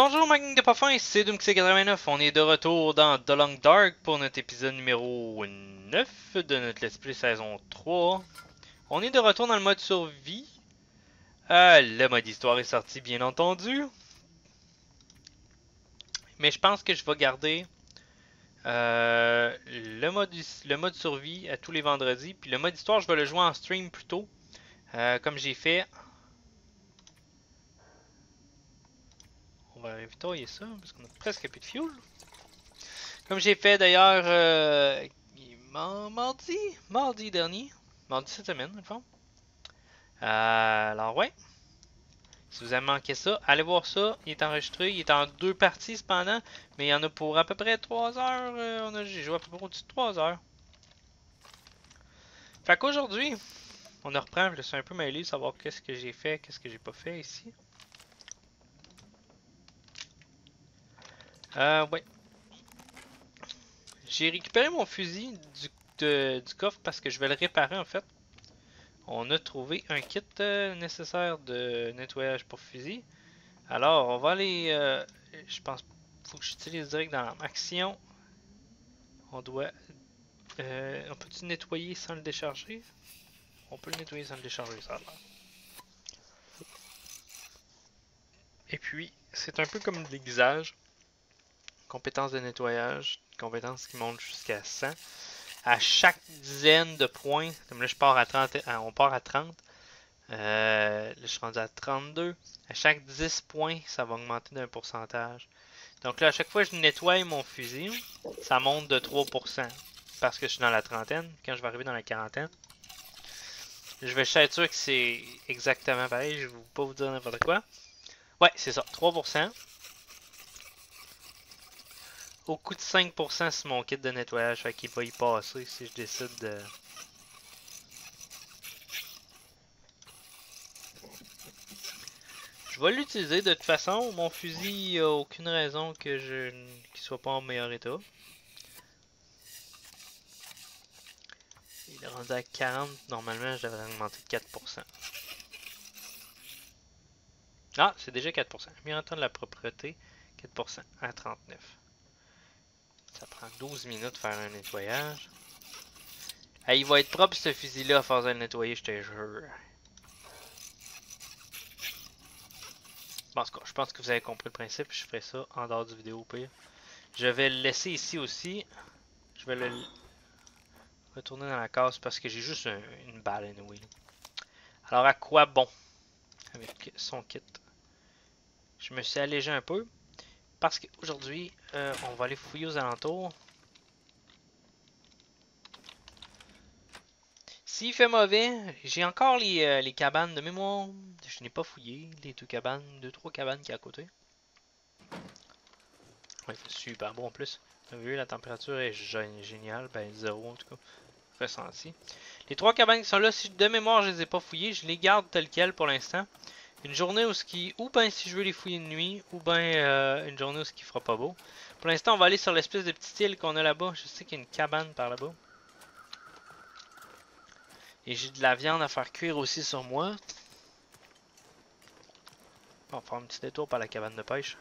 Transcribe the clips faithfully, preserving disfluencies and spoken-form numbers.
Bonjour Magnifique de Parfum, c'est DoomQc quatre-vingt-neuf, on est de retour dans The Long Dark pour notre épisode numéro neuf de notre Let's Play saison trois. On est de retour dans le mode survie. Euh, le mode histoire est sorti bien entendu. Mais je pense que je vais garder euh, le, mode, le mode survie à tous les vendredis. Puis le mode histoire, je vais le jouer en stream plutôt, euh, comme j'ai fait. On va révitoyer ça, parce qu'on a presque plus de fuel. Comme j'ai fait d'ailleurs euh, mardi, mardi dernier, mardi cette semaine, en fait. Euh, alors ouais, si vous avez manqué ça, allez voir ça, il est enregistré, il est en deux parties cependant, mais il y en a pour à peu près trois heures, euh, on a, j'ai joué à peu près au-dessus de trois heures. Fait qu'aujourd'hui, on reprend, je suis un peu mêlé, savoir qu'est-ce que j'ai fait, qu'est-ce que j'ai pas fait ici. Euh, ouais. J'ai récupéré mon fusil du, de, du coffre parce que je vais le réparer en fait. On a trouvé un kit euh, nécessaire de nettoyage pour fusil. Alors, on va aller... Euh, je pense faut que j'utilise direct dans l'action. On doit... Euh, on peut-tu nettoyer sans le décharger? On peut le nettoyer sans le décharger, ça a l'air. Et puis, c'est un peu comme de l'aiguisage. Compétence de nettoyage. Compétence qui monte jusqu'à cent. À chaque dizaine de points, comme là je pars à trente, on part à trente, euh, là je suis rendu à trente-deux, à chaque dix points, ça va augmenter d'un pourcentage. Donc là, à chaque fois que je nettoie mon fusil, ça monte de trois pour cent, parce que je suis dans la trentaine, quand je vais arriver dans la quarantaine. Je vais être sûr que c'est exactement pareil, je ne vais pas vous dire n'importe quoi. Ouais, c'est ça, trois pour cent. Au coût de cinq pour cent sur mon kit de nettoyage, fait qu'il va y passer si je décide de... Je vais l'utiliser de toute façon, mon fusil, il n'y a aucune raison que je qu'il soit pas en meilleur état. Il est rendu à quarante, normalement je devrais augmenter de quatre pour cent. Ah, c'est déjà quatre pour cent, bien entendu la propreté, quatre pour cent à trente-neuf. Ça prend douze minutes de faire un nettoyage. Ah, il va être propre ce fusil-là à force de le nettoyer, je te jure. Bon, en tout cas, je pense que vous avez compris le principe. Je ferai ça en dehors du vidéo au pire. Je vais le laisser ici aussi. Je vais le retourner dans la case parce que j'ai juste un, une balle anyway. Alors, à quoi bon avec son kit? Je me suis allégé un peu. Parce qu'aujourd'hui, euh, on va aller fouiller aux alentours. S'il fait mauvais, j'ai encore les, euh, les cabanes de mémoire. Je n'ai pas fouillé les deux cabanes, deux trois cabanes qui est à côté. Ouais, il fait super beau en plus. Vous avez vu, la température est géniale. Ben, zéro en tout cas. Ressenti. Les trois cabanes qui sont là, si de mémoire je les ai pas fouillées, je les garde telles quelles pour l'instant. Une journée où ce qui, ou ben si je veux les fouiller de nuit, ou ben euh, une journée où ce qui fera pas beau. Pour l'instant, on va aller sur l'espèce de petite île qu'on a là-bas. Je sais qu'il y a une cabane par là-bas. Et j'ai de la viande à faire cuire aussi sur moi. On va faire un petit détour par la cabane de pêche.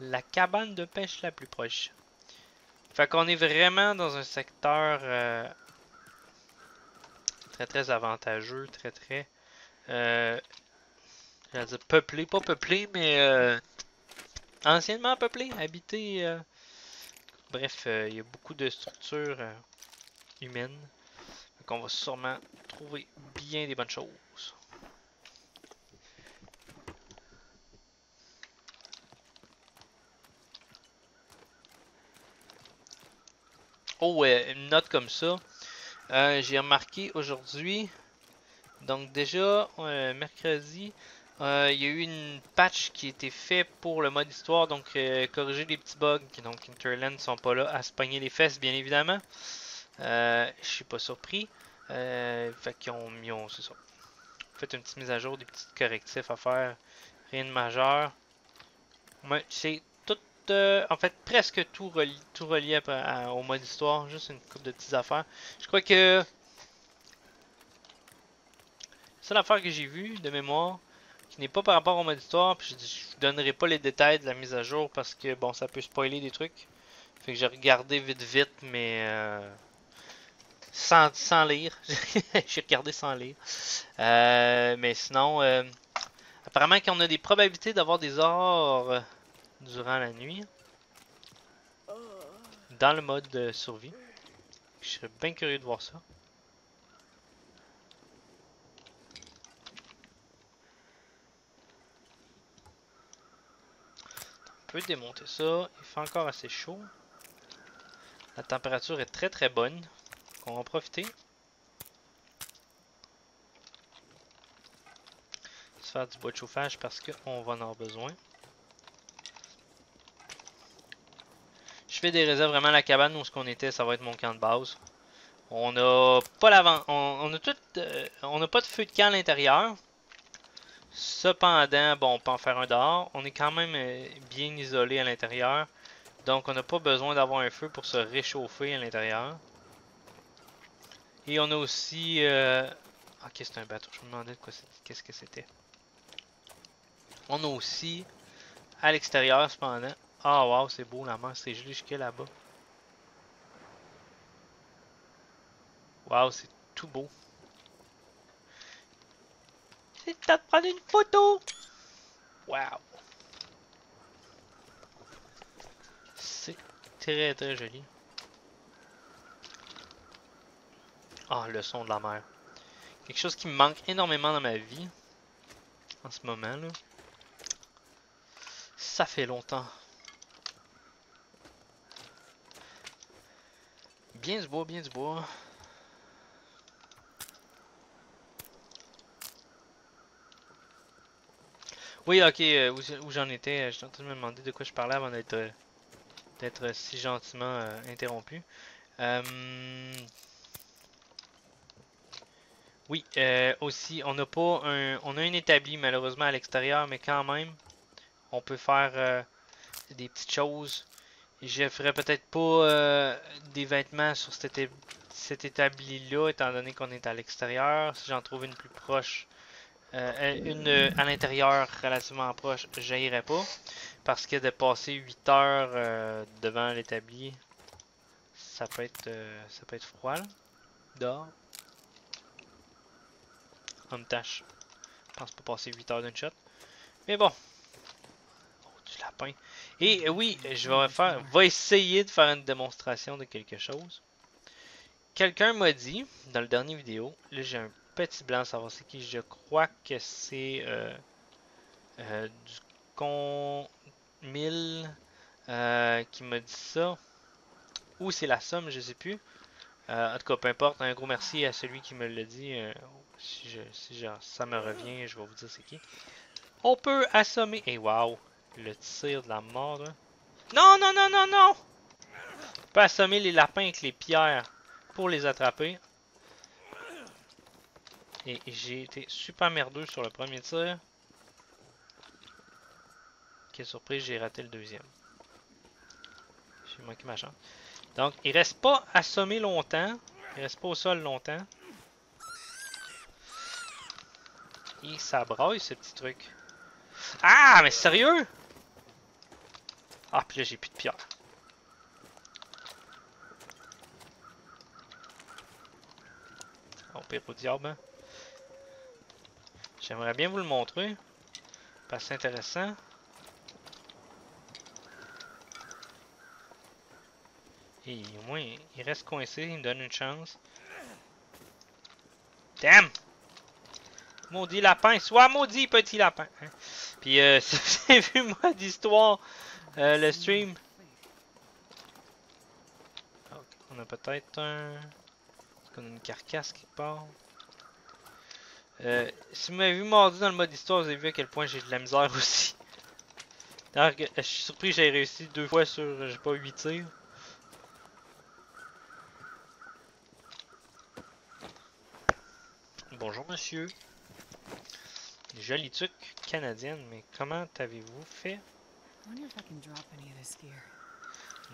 La cabane de pêche la plus proche. Fait qu'on est vraiment dans un secteur euh, très très avantageux, très très... Euh, J'allais dire peuplé, pas peuplé, mais euh, anciennement peuplé, habité. Euh, bref, euh, il y a beaucoup de structures euh, humaines. Donc on va sûrement trouver bien des bonnes choses. Oh, euh, une note comme ça. Euh, J'ai remarqué aujourd'hui, donc déjà, euh, mercredi... Il euh, y a eu une patch qui a été faite pour le mode histoire, donc euh, corriger les petits bugs. Donc Interland ne sont pas là à se pogner les fesses, bien évidemment. Euh, je suis pas surpris. Euh, fait qu'ils ont mis, c'est ça. Faites une petite mise à jour, des petits correctifs à faire. Rien de majeur. Ouais, c'est tout, euh, en fait, presque tout, reli tout relié à, à, au mode histoire. Juste une couple de petites affaires. Je crois que... La seule affaire que j'ai vue de mémoire, qui n'est pas par rapport au mode histoire. Puis je, je vous donnerai pas les détails de la mise à jour parce que bon, ça peut spoiler des trucs. Fait que j'ai regardé vite vite, mais euh, sans, sans lire. J'ai regardé sans lire. Euh, mais sinon, euh, apparemment qu'on a des probabilités d'avoir des aurores durant la nuit. Dans le mode de survie. Je serais bien curieux de voir ça. On peut démonter ça. Il fait encore assez chaud. La température est très très bonne. On va en profiter. On va se faire du bois de chauffage parce qu'on va en avoir besoin. Je fais des réserves vraiment à la cabane où ce qu'on était, ça va être mon camp de base. On n'a pas l'avant, on, on a tout, euh, on n'a pas de feu de camp à l'intérieur. Cependant, bon, on peut en faire un dehors. On est quand même euh, bien isolé à l'intérieur, donc on n'a pas besoin d'avoir un feu pour se réchauffer à l'intérieur. Et on a aussi, euh... ok, c'est un bateau. Je me demandais de quoi c'était, qu'est-ce que c'était. On a aussi à l'extérieur, cependant. Ah, waouh, c'est beau, la mer, c'est gelé jusqu'à là-bas. Waouh, c'est tout beau. C'est le temps de prendre une photo. Waouh. C'est très très joli. Ah, le son de la mer. Quelque chose qui me manque énormément dans ma vie. En ce moment là. Ça fait longtemps. Bien du bois, bien du bois. Oui, ok, euh, où, où j'en étais, euh, j'étais en train de me demander de quoi je parlais avant d'être euh, d'être si gentiment euh, interrompu. Euh... Oui, euh, aussi, on n'a pas un, on a un établi malheureusement à l'extérieur, mais quand même, on peut faire euh, des petites choses. Je ferai peut-être pas euh, des vêtements sur cet, étab cet établi-là, étant donné qu'on est à l'extérieur. Si j'en trouve une plus proche, euh, une euh, à l'intérieur relativement proche, j'irai pas. Parce que de passer huit heures euh, devant l'établi, ça peut être euh, ça peut être froid, là, dehors. On me tâche. Je pense pas passer huit heures d'une shot. Mais bon. Du lapin. Et oui, je vais faire, va essayer de faire une démonstration de quelque chose. Quelqu'un m'a dit dans le dernier vidéo, là j'ai un petit blanc, savoir c'est qui. Je crois que c'est euh, euh, du con mille euh, qui m'a dit ça. Ou c'est la somme, je sais plus. Euh, en tout cas, peu importe. Un gros merci à celui qui me l'a dit. Euh, si je, si je, ça me revient, je vais vous dire c'est qui. On peut assommer. Et waouh! Le tir de la mort là. Non, non, non, non, non! On peut assommer les lapins avec les pierres pour les attraper. Et j'ai été super merdeux sur le premier tir. Quelle surprise, j'ai raté le deuxième. J'ai manqué ma chance. Donc, il reste pas assommé longtemps. Il reste pas au sol longtemps. Et ça braille ce petit truc. Ah, mais sérieux? Ah, puis là, j'ai plus de pierre. On pire au diable, hein? J'aimerais bien vous le montrer. Parce que c'est intéressant. Et au moins, il reste coincé, il me donne une chance. Damn! Maudit lapin, sois maudit, petit lapin! Hein? Puis, euh, si vous avez vu moi d'histoire, euh, le stream. Okay. On a peut-être un. Est-ce qu'on a une carcasse qui part? Euh, si vous m'avez vu mardi dans le mode histoire, vous avez vu à quel point j'ai de la misère aussi. D'ailleurs, je suis surpris, j'ai réussi deux fois sur. J'ai pas huit tirs. Bonjour, monsieur. Jolie tuque canadienne, mais comment avez-vous fait?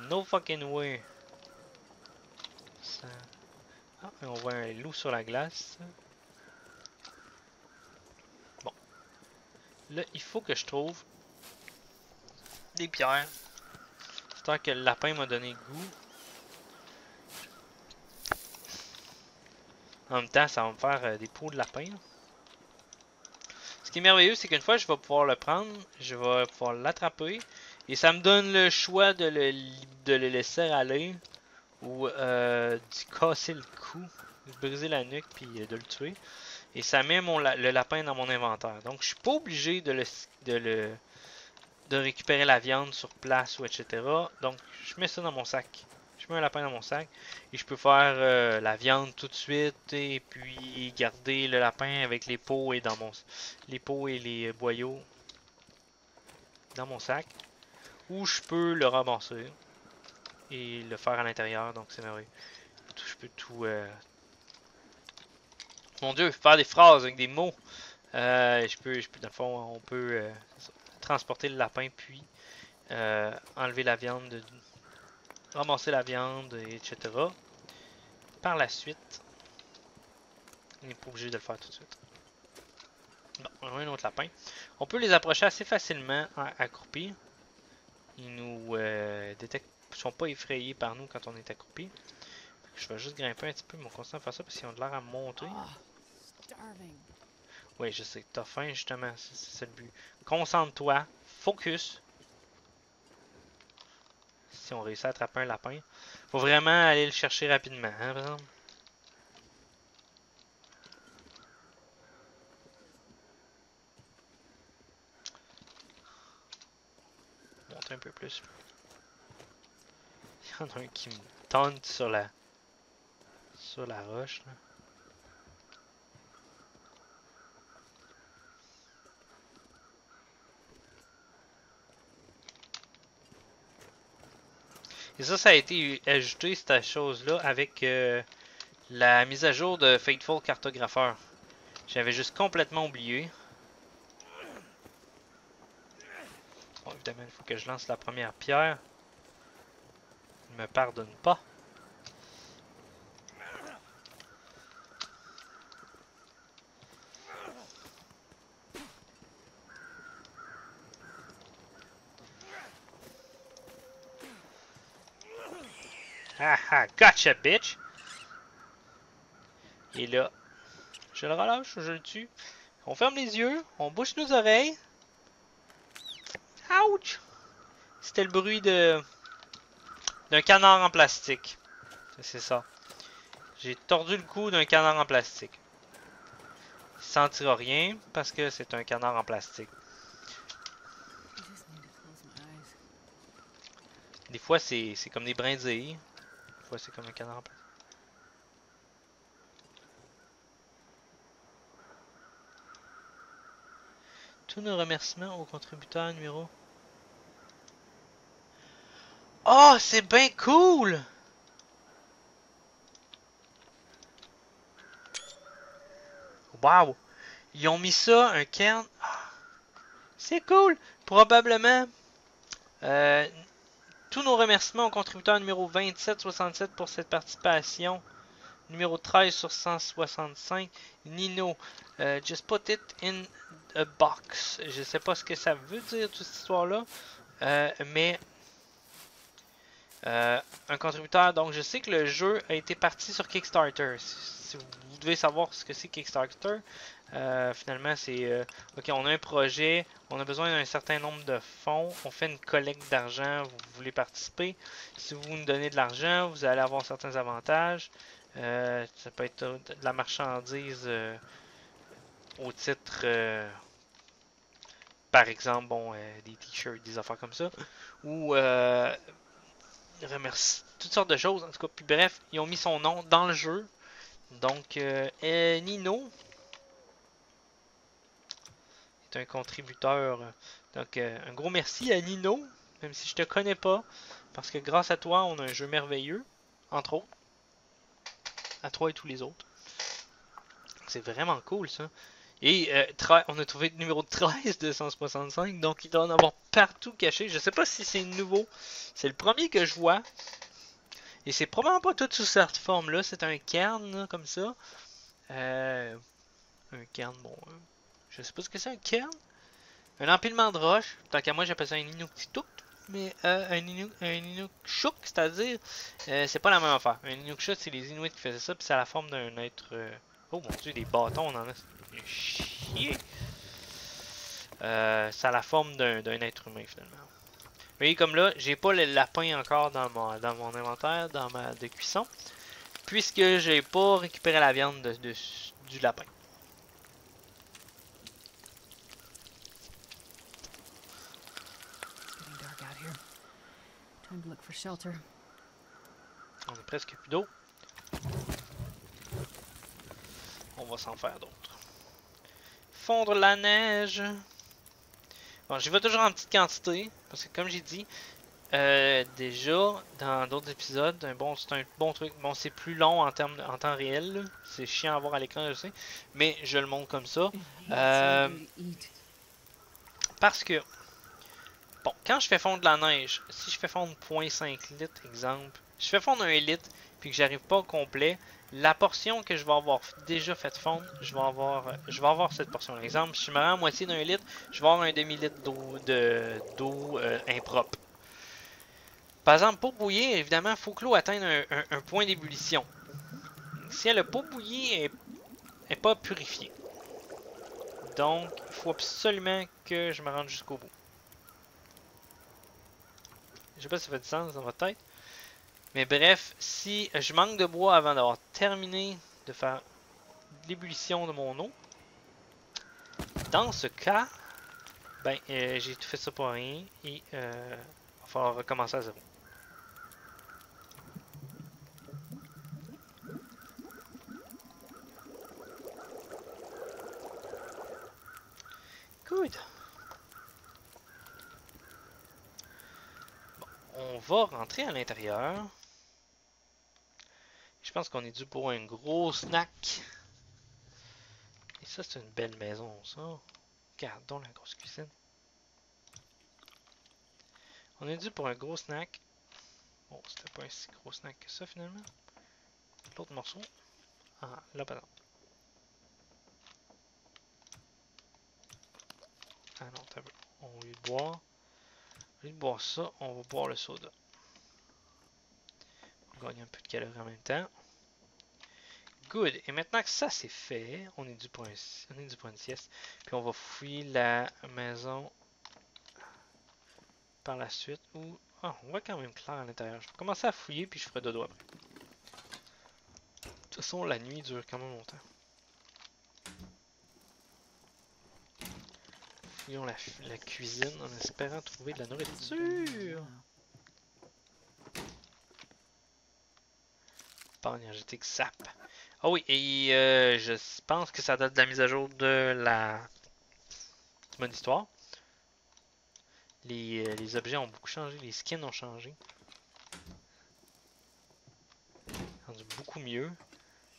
No fucking way! Ça... Ah, mais on voit un loup sur la glace. Bon. Là, il faut que je trouve des pierres. Tant que le lapin m'a donné goût. En même temps, ça va me faire euh, des peaux de lapin. Là. Ce qui est merveilleux, c'est qu'une fois, je vais pouvoir le prendre. Je vais pouvoir l'attraper. Et ça me donne le choix de le, de le laisser aller. Ou euh, de casser le cou. De briser la nuque, puis euh, de le tuer. Et ça met mon la le lapin dans mon inventaire. Donc, je suis pas obligé de le, de le de récupérer la viande sur place ou et cetera. Donc, je mets ça dans mon sac. Je mets un lapin dans mon sac. Et je peux faire euh, la viande tout de suite. Et puis, garder le lapin avec les peaux et dans mon les peaux et les boyaux dans mon sac. Ou je peux le ramasser. Et le faire à l'intérieur. Donc, c'est merveilleux. Je peux tout... Euh, Mon dieu, faire des phrases avec des mots. Euh, je peux, je peux, dans le fond, on peut euh, transporter le lapin, puis euh, enlever la viande, de, ramasser la viande, et cetera. Par la suite, on n'est pas obligé de le faire tout de suite. Bon, on a un autre lapin. On peut les approcher assez facilement accroupis. Ils nous euh, détectent, sont pas effrayés par nous quand on est accroupi. Je vais juste grimper un petit peu, mais on continue à faire ça parce qu'ils ont de l'air à monter. Oui, je sais, t'as faim justement, c'est le but. Concentre-toi, focus. Si on réussit à attraper un lapin, faut vraiment aller le chercher rapidement, hein, par exemple. Monte un peu plus. Il y en a un qui me tente sur la. Sur la roche là. Et ça, ça a été ajouté cette chose là avec euh, la mise à jour de Faithful Cartographer. J'avais juste complètement oublié. Bon, évidemment, il faut que je lance la première pierre. Il ne me pardonne pas. Haha, gotcha bitch! Et là, je le relâche ou je le tue? On ferme les yeux, on bouche nos oreilles. Ouch! C'était le bruit de d'un canard en plastique. C'est ça. J'ai tordu le cou d'un canard en plastique. Il ne sentira rien parce que c'est un canard en plastique. Des fois, c'est comme des brindilles. C'est comme un canard. Tous nos remerciements aux contributeurs numéro. Oh, c'est bien cool! Wow! Ils ont mis ça, un cairn. C'est cool! Probablement. Euh. Tous nos remerciements aux contributeurs numéro vingt-sept soixante-sept pour cette participation. Numéro treize sur cent soixante-cinq. Nino. Euh, just put it in a box. Je sais pas ce que ça veut dire toute cette histoire-là. Euh, mais... Euh, un contributeur. Donc je sais que le jeu a été parti sur Kickstarter. Si vous devez savoir ce que c'est Kickstarter. Euh, finalement c'est... Euh, ok, on a un projet, on a besoin d'un certain nombre de fonds, on fait une collecte d'argent, vous voulez participer. Si vous nous donnez de l'argent, vous allez avoir certains avantages. Euh, ça peut être de la marchandise euh, au titre... Euh, par exemple, bon, euh, des t-shirts, des affaires comme ça. Ou... Euh, remercie toutes sortes de choses, en tout cas. Puis bref, ils ont mis son nom dans le jeu. Donc, euh, euh, Nino... un contributeur, donc euh, un gros merci à Nino, même si je te connais pas, parce que grâce à toi on a un jeu merveilleux, entre autres, à toi et tous les autres, c'est vraiment cool ça, et euh, on a trouvé le numéro treize deux cent soixante-cinq, donc il doit en avoir partout caché, je sais pas si c'est nouveau, c'est le premier que je vois, et c'est probablement pas tout sous cette forme là, c'est un cairn comme ça, euh, un cairn bon, hein. Je sais pas ce que c'est un cairn. Un empilement de roches, tant qu'à moi j'appelle ça un Inuktitut, mais euh, un Inukshuk, c'est-à-dire, euh, c'est pas la même affaire. Un Inukshuk, c'est les Inuits qui faisaient ça, puis c'est à la forme d'un être... Euh... Oh mon dieu, des bâtons, on en a... Chier! Euh, c'est à la forme d'un être humain, finalement. Mais comme là, j'ai pas le lapin encore dans mon, dans mon inventaire, dans ma de cuisson, puisque j'ai pas récupéré la viande de, de, du lapin. On est presque plus d'eau. On va s'en faire d'autres. Fondre la neige. Bon, j'y vais toujours en petite quantité. Parce que comme j'ai dit, euh, déjà dans d'autres épisodes, un bon, c'est un bon truc. Bon, c'est plus long en, termes de, en temps réel. C'est chiant à voir à l'écran, je sais. Mais je le montre comme ça. Euh, parce que... Bon, quand je fais fondre la neige, si je fais fondre zéro point cinq litres, exemple, je fais fondre un litre, puis que j'arrive pas au complet, la portion que je vais avoir déjà faite fondre, je vais avoir, je vais avoir cette portion. Par exemple, si je me rends à moitié d'un litre, je vais avoir un demi-litre d'eau de, d'eau euh, impropre. Par exemple, pour bouillir, évidemment, il faut que l'eau atteigne un, un, un point d'ébullition. Si elle n'a pas bouilli, elle n'est pas purifiée. Donc, il faut absolument que je me rende jusqu'au bout. Je sais pas si ça fait du sens dans votre tête. Mais bref, si je manque de bois avant d'avoir terminé de faire l'ébullition de mon eau, dans ce cas, ben euh, j'ai tout fait ça pour rien et euh, il va falloir recommencer à zéro. Good. On va rentrer à l'intérieur. Je pense qu'on est dû pour un gros snack. Et ça, c'est une belle maison, ça. Regardons la grosse cuisine. On est dû pour un gros snack. Bon, c'était pas un si gros snack que ça, finalement. L'autre morceau. Ah, là, pardon. Ah non, t'as vu. On va lui boire. Au lieu de boire ça, on va boire le soda. On gagne un peu de calories en même temps. Good. Et maintenant que ça c'est fait, on est dû pour un, on est dû pour une sieste. Puis on va fouiller la maison par la suite. Où... Oh, on voit quand même clair à l'intérieur. Je vais commencer à fouiller puis je ferai dodo après. De toute façon, la nuit dure quand même longtemps. La, la cuisine en espérant trouver de la nourriture. Pas énergétique sap. Ah oui, et euh, je pense que ça date de la mise à jour de la mode histoire. Les, euh, les objets ont beaucoup changé, les skins ont changé. Rendu beaucoup mieux.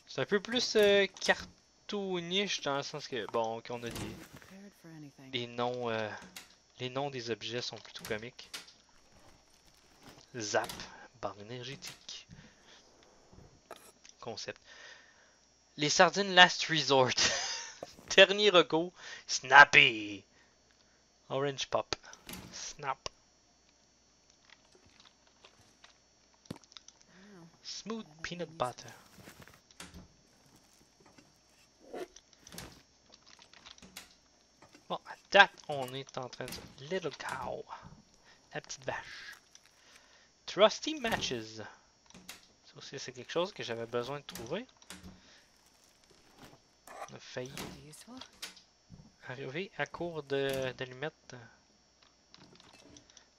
C'est un peu plus euh, cartooniche dans le sens que, bon, qu'on a des... Les noms, euh, les noms des objets sont plutôt comiques. Zap, barre énergétique. Concept. Les sardines last resort. Dernier recours. Snappy. Orange pop. Snap. Smooth peanut butter. Bon, à date, on est en train de... Little cow. La petite vache. Trusty matches. Ça aussi, c'est quelque chose que j'avais besoin de trouver. On a failli arriver à court d'allumettes.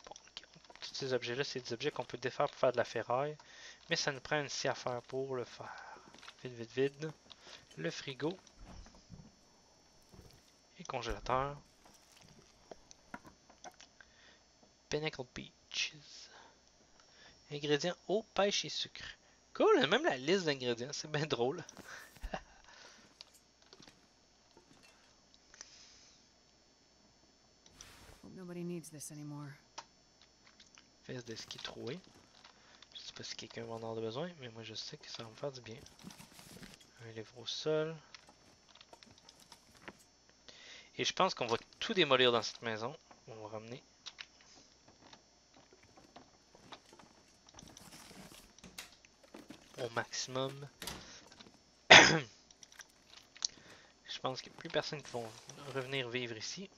Bon, okay. Tous ces objets-là, c'est des objets qu'on peut défaire pour faire de la ferraille. Mais ça nous prend une scie à faire pour le faire. Vide, vide, vide. Le frigo. Congélateur. Pinnacle Peaches. Ingrédients eau, pêche et sucre. Cool, même la liste d'ingrédients, c'est bien drôle. Fesses de ski trouées. Je sais pas si quelqu'un va en avoir besoin, mais moi je sais que ça va me faire du bien. Un livre au sol. Et je pense qu'on va tout démolir dans cette maison. On va ramener. Au maximum. Je pense qu'il n'y a plus personne qui vont revenir vivre ici.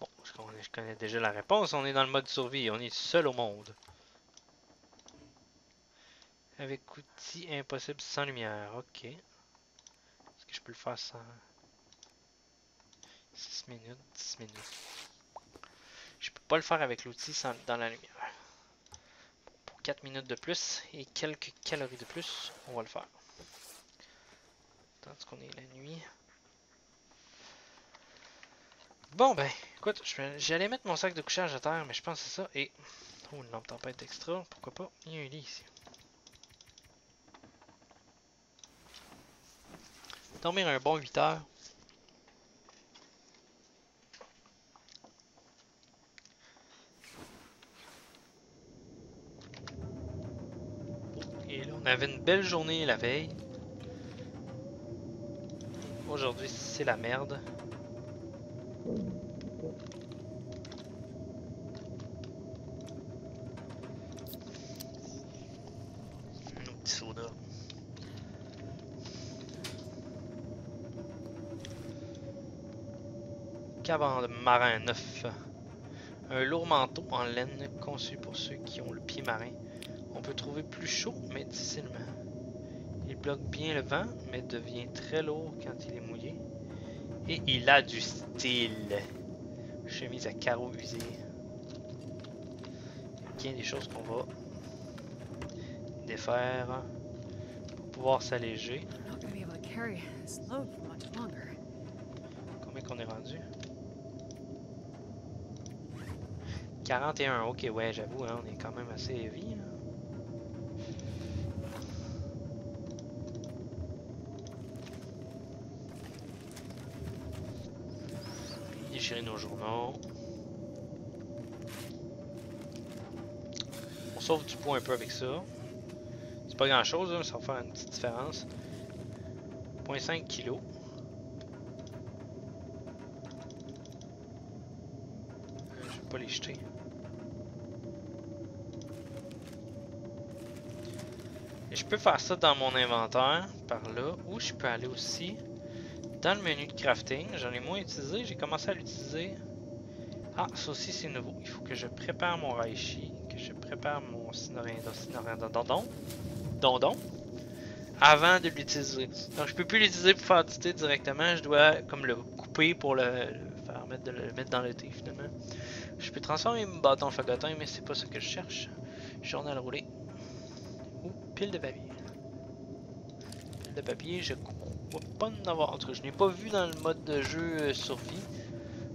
Bon, je connais, je connais déjà la réponse. On est dans le mode survie. On est seul au monde. Avec outils impossible sans lumière. Ok. Est-ce que je peux le faire sans... six minutes, dix minutes. Je peux pas le faire avec l'outil sans dans la lumière. Pour quatre minutes de plus et quelques calories de plus, on va le faire. Tandis qu'on est la nuit. Bon ben, écoute, j'allais mettre mon sac de couchage à terre, mais je pense que c'est ça. Et... oh, une lampe tempête extra, pourquoi pas. Il y a un lit ici. Dormir un bon huit heures. Et là, on avait une belle journée la veille. Aujourd'hui, c'est la merde. Nos petits sodas. Avant de marin neuf. Un lourd manteau en laine conçu pour ceux qui ont le pied marin. On peut trouver plus chaud, mais difficilement. Il bloque bien le vent, mais devient très lourd quand il est mouillé. Et il a du style. Chemise à carreaux usés. Il y a bien des choses qu'on va défaire pour pouvoir s'alléger. Combien qu'on est rendu? quarante et un, ok, ouais, j'avoue, hein, on est quand même assez heavy. Hein. Déchirer nos journaux. On sauve du poids un peu avec ça. C'est pas grand chose, hein, ça va faire une petite différence. zéro virgule cinq kilos. Je vais pas les jeter. Et je peux faire ça dans mon inventaire, par là, ou je peux aller aussi dans le menu de crafting. J'en ai moins utilisé, j'ai commencé à l'utiliser. Ah, ça aussi c'est nouveau. Il faut que je prépare mon reishi, que je prépare mon sinorindondon, dondon, avant de l'utiliser. Donc je peux plus l'utiliser pour faire du thé directement, je dois comme le couper pour le, le faire mettre, de, le mettre dans le thé finalement. Je peux transformer mon bâton fagotin, mais c'est pas ce que je cherche. Journal roulé. Pile de papier. Pile de papier, je crois pas en avoir. En tout cas, je n'ai pas vu dans le mode de jeu survie.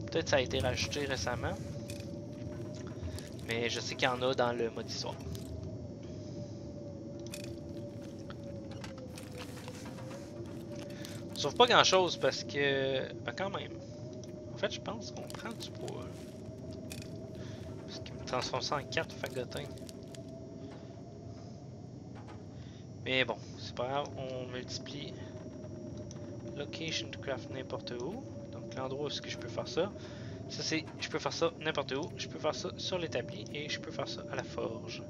Peut-être ça a été rajouté récemment. Mais je sais qu'il y en a dans le mode histoire. On sauve pas grand chose parce que... ben quand même. En fait, je pense qu'on prend du poids. Parce qu'il me transforme ça en carte fagotin. Mais bon, c'est pas grave, on multiplie location to craft n'importe où. Donc l'endroit où est-ce que je peux faire ça. Ça c'est, je peux faire ça n'importe où. Je peux faire ça sur l'établi et je peux faire ça à la forge.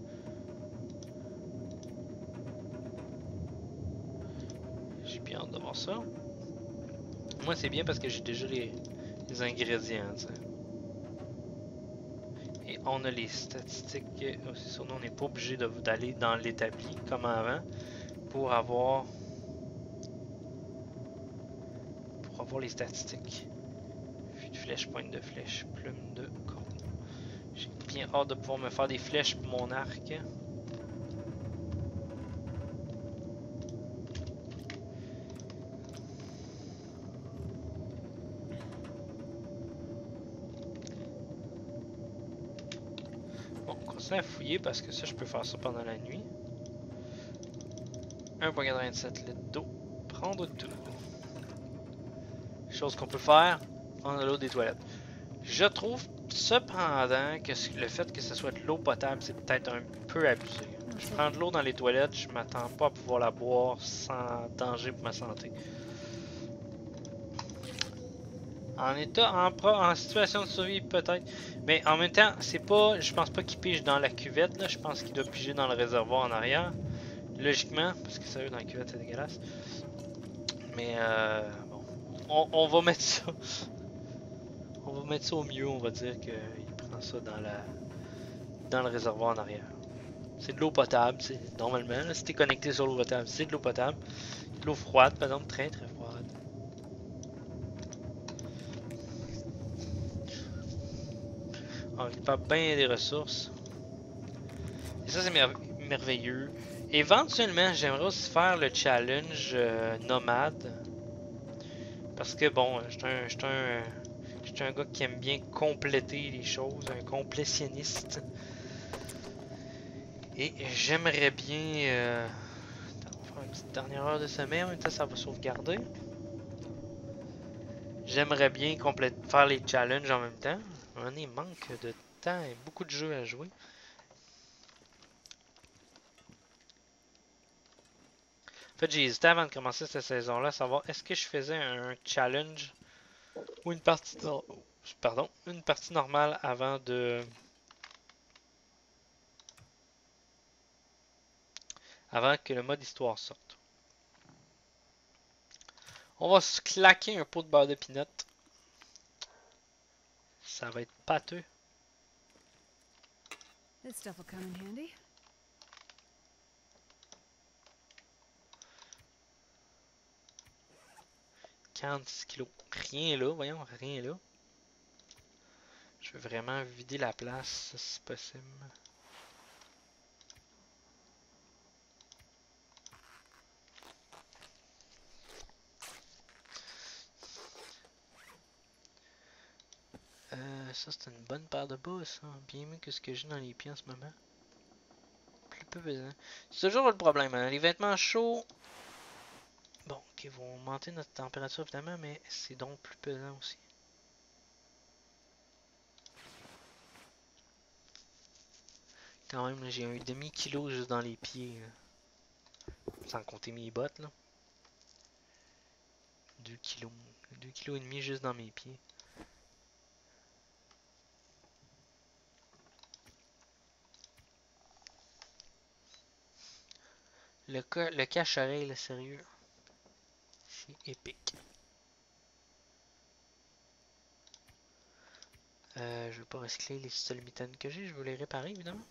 J'ai bien hâte de voir ça. Moi c'est bien parce que j'ai déjà les, les ingrédients. T'sais. Et on a les statistiques, oh, c'est sûr, on n'est pas obligé d'aller dans l'établi comme avant pour avoir pour avoir les statistiques. Vue de flèche, pointe de flèche, plume de cordon. J'ai bien hâte de pouvoir me faire des flèches pour mon arc. À fouiller parce que ça je peux faire ça pendant la nuit. Un virgule quatre-vingt-dix-sept litres d'eau, prendre tout, chose qu'on peut faire en l'eau des toilettes. Je trouve cependant que le fait que ce soit de l'eau potable c'est peut-être un peu abusé. Je prends de l'eau dans les toilettes, je m'attends pas à pouvoir la boire sans danger pour ma santé. En état, en, pro, en situation de survie peut-être, mais en même temps, c'est pas, je pense pas qu'il pige dans la cuvette, là. Je pense qu'il doit piger dans le réservoir en arrière, logiquement, parce que sérieux, dans la cuvette c'est dégueulasse. Mais euh, bon, on, on va mettre ça, on va mettre ça au mieux, on va dire qu'il prend ça dans la, dans le réservoir en arrière. C'est de l'eau potable, c'est normalement, là, si t'es connecté sur l'eau potable, c'est de l'eau potable, de l'eau froide, par exemple, très très froide. On récupère bien des ressources. Et ça, c'est mer merveilleux. Éventuellement, j'aimerais aussi faire le challenge euh, nomade. Parce que bon, je suis un, un, un gars qui aime bien compléter les choses, un complétionniste. Et j'aimerais bien... Euh... Attends, on va faire une petite dernière heure de sommeil, en même temps ça va sauvegarder. J'aimerais bien complète... faire les challenges en même temps. On y manque de temps et beaucoup de jeux à jouer. En fait, j'ai hésité avant de commencer cette saison-là à savoir est-ce que je faisais un challenge ou une partie no... pardon, une partie normale avant de avant que le mode histoire sorte. On va se claquer un pot de beurre de pinot. Ça va être pâteux. This stuff will come in handy. quarante-six kilos. Rien là, voyons, rien là. Je veux vraiment vider la place si possible. Euh, ça c'est une bonne paire de bas, ça. Bien mieux que ce que j'ai dans les pieds en ce moment. Plus peu besoin. C'est toujours le problème, hein? Les vêtements chauds. Bon, qui okay, vont augmenter notre température évidemment, mais c'est donc plus pesant aussi. Quand même, j'ai un demi kilo juste dans les pieds, hein. Sans compter mes bottes là. Deux kilos, deux kilos et demi juste dans mes pieds. Le, ca le cache-oreille, le sérieux, c'est épique. Euh, je ne veux pas recycler les seuls mitaines que j'ai, je veux les réparer évidemment.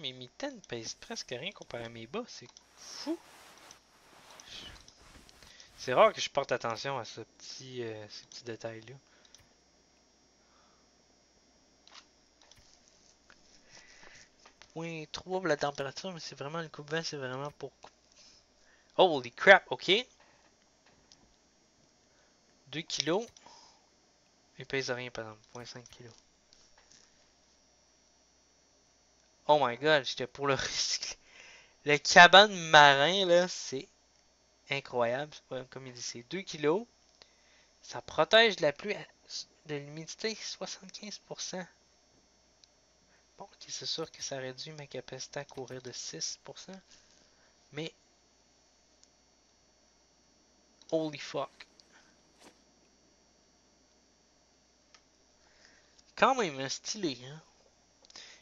Mes mitaines pèsent presque rien comparé à mes bas, c'est fou! C'est rare que je porte attention à ce petit, euh, ce petit détail-là. Point trois pour la température, mais c'est vraiment le coupe-vent, c'est vraiment pour... Holy crap, ok. deux kilos. Il pèse rien, par exemple. zéro point cinq kilos. Oh my god, j'étais pour le recycler. Le cabane marin, là, c'est... incroyable, comme il dit, c'est deux kilos. Ça protège de la pluie, de l'humidité, soixante-quinze pour cent. Bon, ok, c'est sûr que ça réduit ma capacité à courir de six pour cent. Mais... holy fuck. Quand même stylé, hein.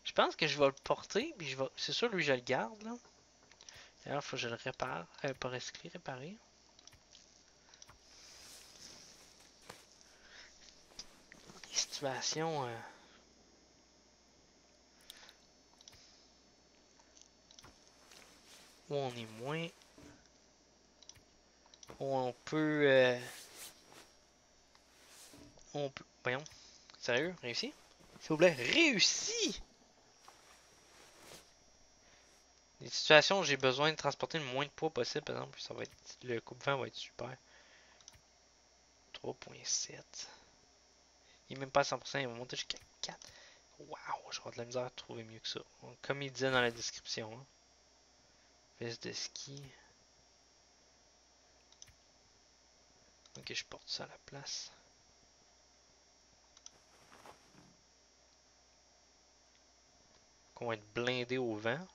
Je pense que je vais le porter, puis je vais... c'est sûr, lui, je le garde, là. D'ailleurs, faut que je le répare, euh, pas recycler, réparer. Les situations... Euh... où on est moins... où on peut... Euh... où on peut... voyons. Sérieux? Réussi? S'il vous plaît, réussi! Des situations où j'ai besoin de transporter le moins de poids possible, par exemple, ça va être, le coupe-vent va être super. trois point sept. Il est même pas à cent pour cent, il va monter jusqu'à quatre. Waouh, je vais de la misère à trouver mieux que ça. Comme il disait dans la description. Hein. Veste de ski. Ok, je porte ça à la place. Qu'on va être blindé au vent.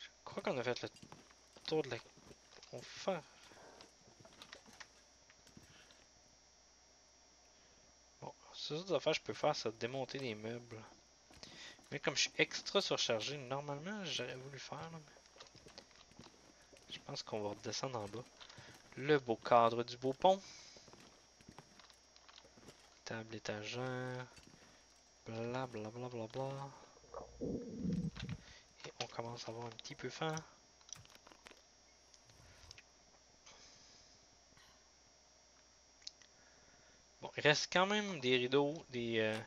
Je crois qu'on a fait le tour de la... On va faire... Bon, ces autres affaires, je peux faire, c'est démonter des meubles. Mais comme je suis extra surchargé, normalement, j'aurais voulu faire, là, mais... Je pense qu'on va redescendre en bas. Le beau cadre du beau pont. Table étagère. Bla bla bla bla bla. Et on commence à avoir un petit peu faim. Bon, il reste quand même des rideaux. Des, euh...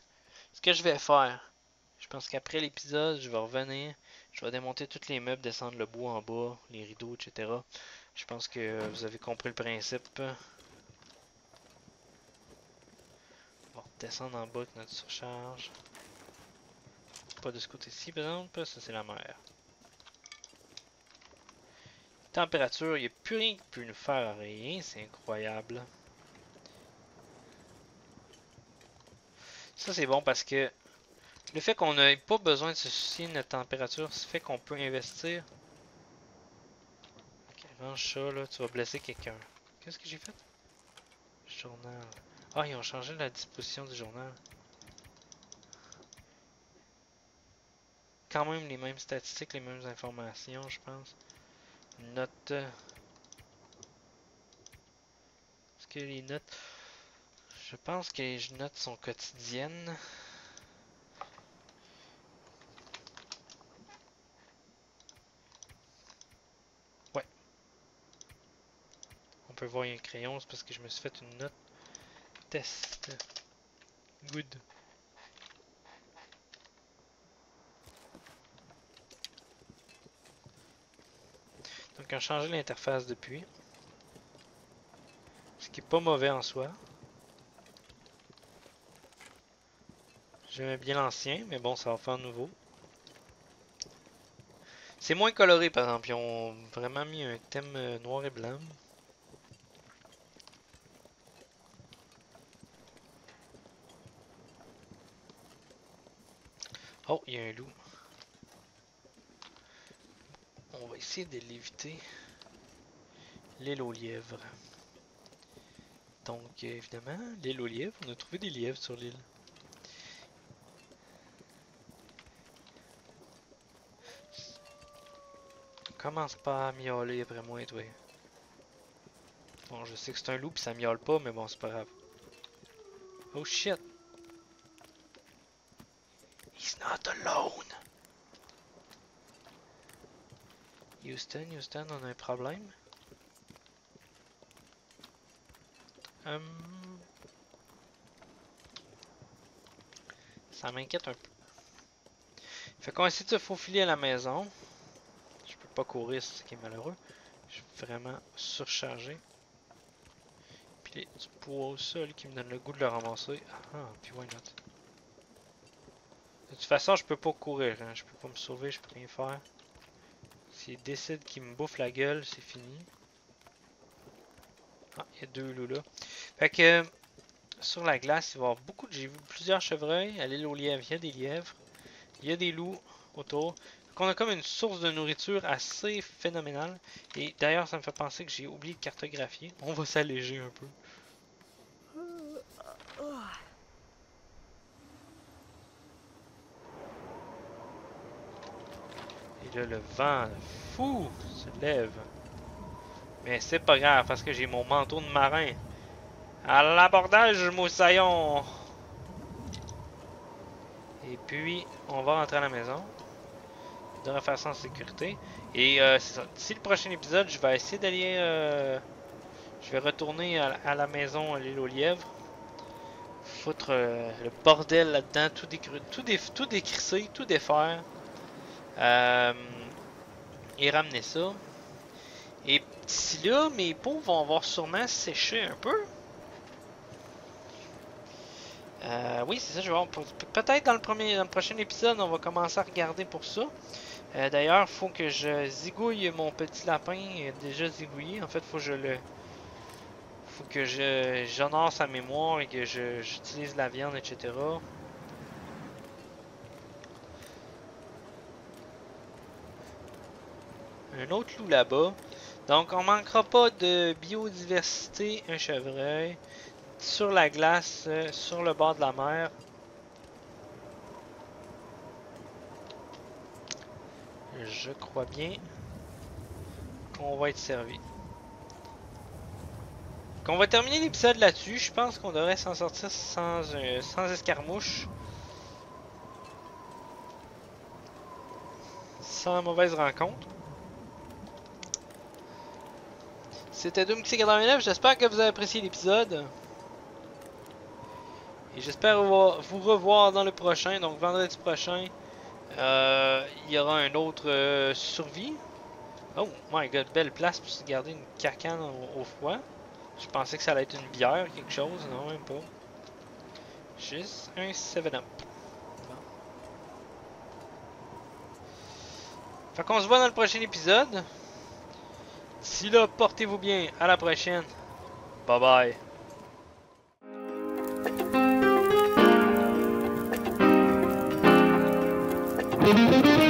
Ce que je vais faire, je pense qu'après l'épisode, je vais revenir. Je vais démonter tous les meubles, descendre le bois en bas, les rideaux, et cetera. Je pense que vous avez compris le principe. Bon, descendre en bas avec notre surcharge. Pas de ce côté-ci, par exemple. Ça, c'est la mer. Température, il n'y a plus rien qui peut nous faire rien. C'est incroyable. Ça, c'est bon parce que... Le fait qu'on n'ait pas besoin de se soucier de notre température, ça fait qu'on peut investir. Ok, range ça là, tu vas blesser quelqu'un. Qu'est-ce que j'ai fait? Journal. Ah, ils ont changé la disposition du journal. Quand même les mêmes statistiques, les mêmes informations, je pense. Note. Est-ce que les notes... Je pense que les notes sont quotidiennes. On peut voir un crayon, c'est parce que je me suis fait une note. Test. Good. Donc on a changé l'interface depuis. Ce qui est pas mauvais en soi. J'aimais bien l'ancien, mais bon, ça va faire nouveau. C'est moins coloré par exemple. Ils ont vraiment mis un thème noir et blanc. Oh, il y a un loup. On va essayer de l'éviter. L'île aux lièvres. Donc, évidemment, l'île aux lièvres, on a trouvé des lièvres sur l'île. Commence pas à miauler après moi, toi. Bon, je sais que c'est un loup, puis ça miaule pas, mais bon, c'est pas grave. Oh shit! He's not alone. Houston, Houston, on a un problème. Hum... Ça m'inquiète un peu. Fait qu'on essaie de se faufiler à la maison. Je peux pas courir, c'est ce qui est malheureux. Je suis vraiment surchargé. Puis les du poids au sol qui me donne le goût de le ramasser. Ah, puis why not? De toute façon, je peux pas courir, hein. Je peux pas me sauver, je peux rien faire. S'il décide qu'il me bouffe la gueule, c'est fini. Ah, il y a deux loups là. Fait que, sur la glace, il va y avoir beaucoup de... J'ai vu plusieurs chevreuils à l'île aux lièvres. Il y a des lièvres, il y a des loups autour. Donc on a comme une source de nourriture assez phénoménale. Et d'ailleurs, ça me fait penser que j'ai oublié de cartographier. On va s'alléger un peu. Et là, le vent fou se lève. Mais c'est pas grave parce que j'ai mon manteau de marin. À l'abordage, moussaillon! Et puis, on va rentrer à la maison. De refaire ça en sécurité. Et euh, d'ici le prochain épisode, je vais essayer d'aller... Euh, je vais retourner à, à la maison à l'île aux lièvres. Foutre euh, le bordel là-dedans. Tout, tout, dé tout décrisser, tout défaire. Euh, et ramener ça. Et d'ici là, mes peaux vont avoir sûrement séché un peu. Euh, oui, c'est ça, je vais voir. Peut-être dans le premier, dans le prochain épisode, on va commencer à regarder pour ça. Euh, D'ailleurs, faut que je zigouille mon petit lapin déjà zigouillé. En fait, faut que je le... faut que je j'honore sa mémoire et que je j'utilise la viande, et cetera. Un autre loup là-bas. Donc, on manquera pas de biodiversité, un chevreuil. Sur la glace, euh, sur le bord de la mer. Je crois bien qu'on va être servi. Qu'on va terminer l'épisode là-dessus. Je pense qu'on devrait s'en sortir sans, euh, sans escarmouche. Sans mauvaise rencontre. C'était DoomQc quatre-vingt-neuf, j'espère que vous avez apprécié l'épisode. Et j'espère vous revoir dans le prochain, donc vendredi prochain, euh, il y aura un autre euh, survie. Oh my god, belle place pour se garder une cacane au, au froid. Je pensais que ça allait être une bière, quelque chose, non, même pas. Juste un seven up. Bon. Fait qu'on se voit dans le prochain épisode. D'ici là, portez-vous bien, à la prochaine. Bye bye. Thank you.